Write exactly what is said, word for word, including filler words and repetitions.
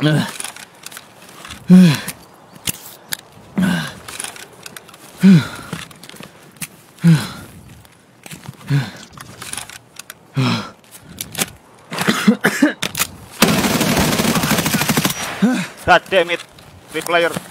God damn it, replayer.